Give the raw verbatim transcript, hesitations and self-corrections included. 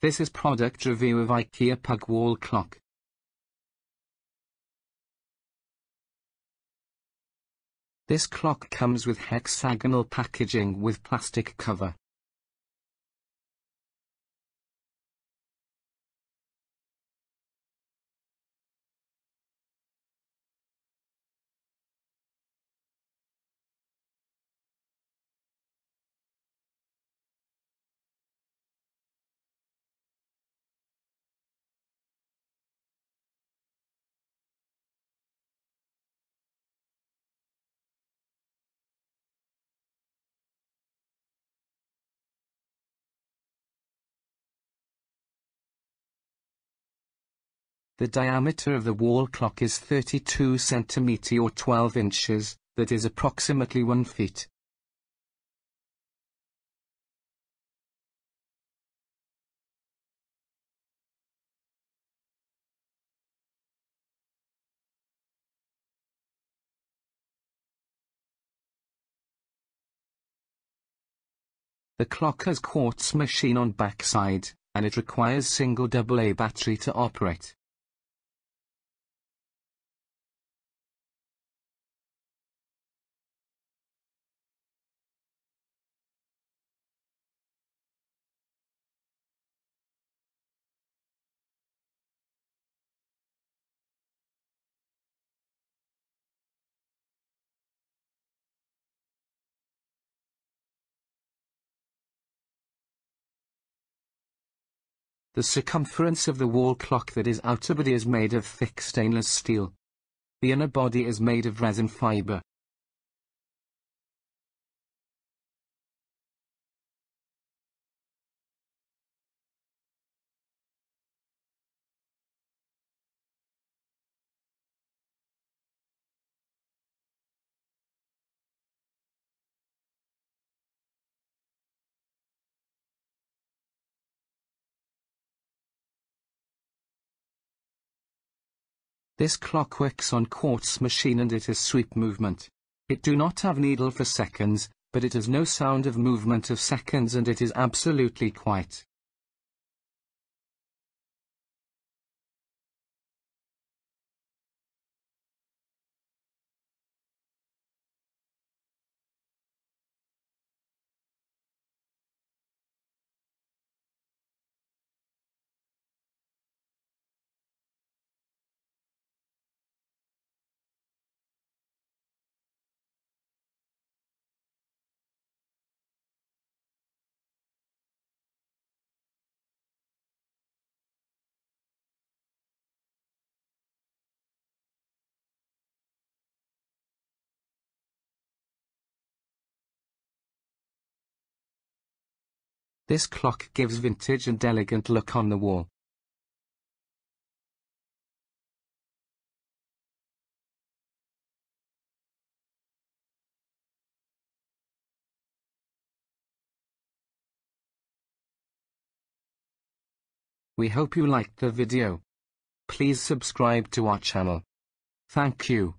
This is product review of IKEA Pugg wall clock. This clock comes with hexagonal packaging with plastic cover. The diameter of the wall clock is thirty-two centimeters or twelve inches, that is approximately one foot. The clock has quartz machine on backside, and it requires single double A battery to operate. The circumference of the wall clock that is outer body is made of thick stainless steel. The inner body is made of resin fiber. This clock works on quartz machine and it has sweep movement. It do not have needle for seconds, but it has no sound of movement of seconds and it is absolutely quiet. This clock gives vintage and elegant look on the wall. We hope you liked the video. Please subscribe to our channel. Thank you.